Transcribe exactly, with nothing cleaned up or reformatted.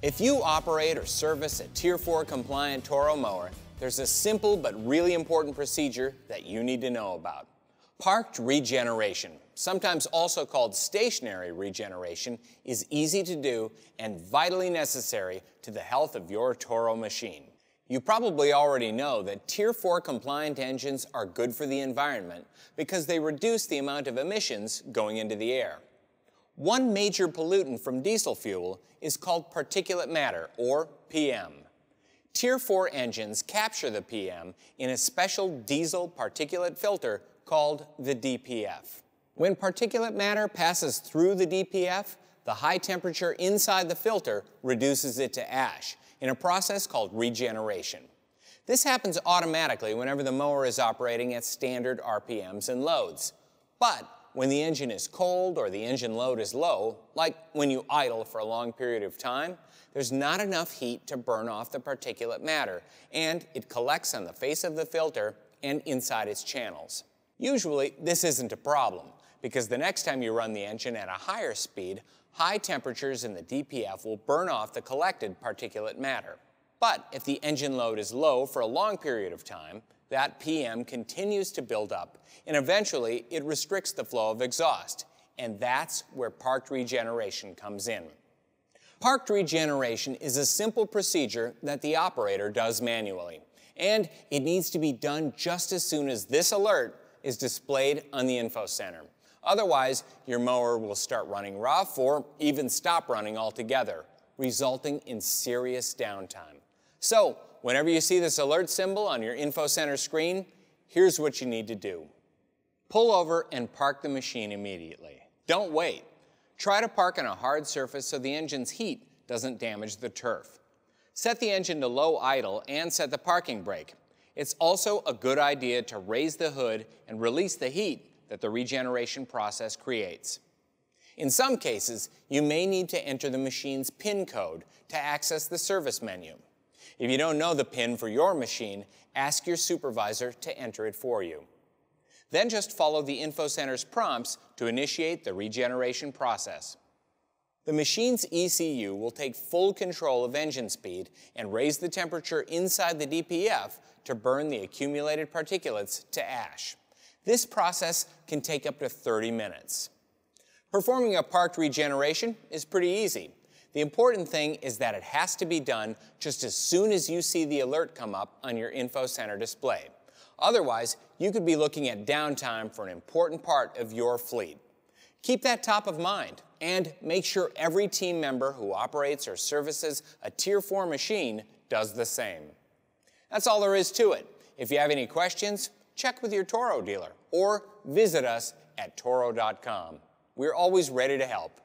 If you operate or service a Tier four compliant Toro mower, there's a simple but really important procedure that you need to know about. Parked regeneration, sometimes also called stationary regeneration, is easy to do and vitally necessary to the health of your Toro machine. You probably already know that Tier four compliant engines are good for the environment because they reduce the amount of emissions going into the air. One major pollutant from diesel fuel is called particulate matter, or P M. Tier four engines capture the P M in a special diesel particulate filter called the D P F. When particulate matter passes through the D P F, the high temperature inside the filter reduces it to ash in a process called regeneration. This happens automatically whenever the mower is operating at standard R P Ms and loads. But when the engine is cold or the engine load is low, like when you idle for a long period of time, there's not enough heat to burn off the particulate matter, and it collects on the face of the filter and inside its channels. Usually, this isn't a problem, because the next time you run the engine at a higher speed, high temperatures in the D P F will burn off the collected particulate matter. But if the engine load is low for a long period of time, that P M continues to build up, and eventually it restricts the flow of exhaust, and that's where parked regeneration comes in. Parked regeneration is a simple procedure that the operator does manually, and it needs to be done just as soon as this alert is displayed on the InfoCenter. Otherwise, your mower will start running rough or even stop running altogether, resulting in serious downtime. So, whenever you see this alert symbol on your InfoCenter screen, here's what you need to do. Pull over and park the machine immediately. Don't wait. Try to park on a hard surface so the engine's heat doesn't damage the turf. Set the engine to low idle and set the parking brake. It's also a good idea to raise the hood and release the heat that the regeneration process creates. In some cases, you may need to enter the machine's PIN code to access the service menu. If you don't know the PIN for your machine, ask your supervisor to enter it for you. Then just follow the InfoCenter's prompts to initiate the regeneration process. The machine's E C U will take full control of engine speed and raise the temperature inside the D P F to burn the accumulated particulates to ash. This process can take up to thirty minutes. Performing a parked regeneration is pretty easy. The important thing is that it has to be done just as soon as you see the alert come up on your InfoCenter display. Otherwise, you could be looking at downtime for an important part of your fleet. Keep that top of mind and make sure every team member who operates or services a Tier four machine does the same. That's all there is to it. If you have any questions, check with your Toro dealer or visit us at Toro dot com. We're always ready to help.